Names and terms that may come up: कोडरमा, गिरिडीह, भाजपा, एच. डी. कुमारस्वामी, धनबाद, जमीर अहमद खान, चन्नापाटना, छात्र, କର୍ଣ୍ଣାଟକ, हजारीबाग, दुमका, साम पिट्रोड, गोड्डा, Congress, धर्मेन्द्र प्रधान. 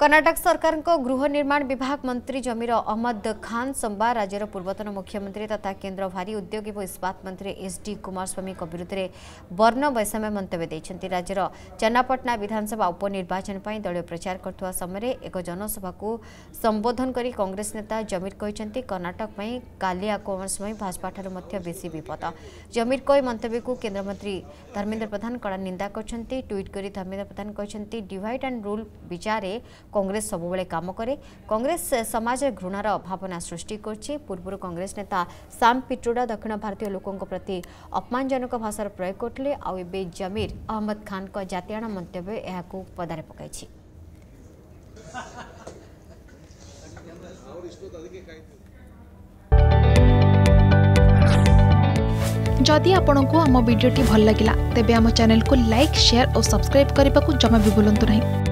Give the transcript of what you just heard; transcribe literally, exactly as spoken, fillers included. कर्नाटक सरकार को गृह निर्माण विभाग मंत्री जमीर अहमद खान सोमवार राज्यर पूर्वतन मुख्यमंत्री तथा केन्द्र भारी उद्योग और इस्पात मंत्री एच. डी. कुमारस्वामी विरुद्ध में वर्ण वैषम्य मंतव्य राज्यर चन्नापाटना विधानसभा उपनिर्वाचन पर दल प्रचार करथुवा समय एक जनसभा को संबोधन करी कांग्रेस नेता जमीर कहते कर्नाटक में कालिया कुमारस्वामी भाजपा ठार् बेसी विपद। जमीर को मंतव्य को केन्द्रमंत्री धर्मेन्द्र प्रधान कड़ा निंदा करछन्ति। ट्वीट करी धर्मेन्द्र प्रधान कहते डिवाइड एंड रूल विचार कांग्रेस सबुबले काम करे। कांग्रेस समाज घृणार भावना सृष्टि करछि। पूर्व कांग्रेस नेता साम पिट्रोड दक्षिण भारतीय लोकों प्रति अपमानजनक भाषार प्रयोग करते आउ ए जमीर अहमद खान का जातियाण मंतव्य यह पदार पकाई। जदि आपंक आम भिडी भल लगा तेब चैनल को लाइक शेयर और सब्सक्राइब करने को जमा भी बुलां नहीं।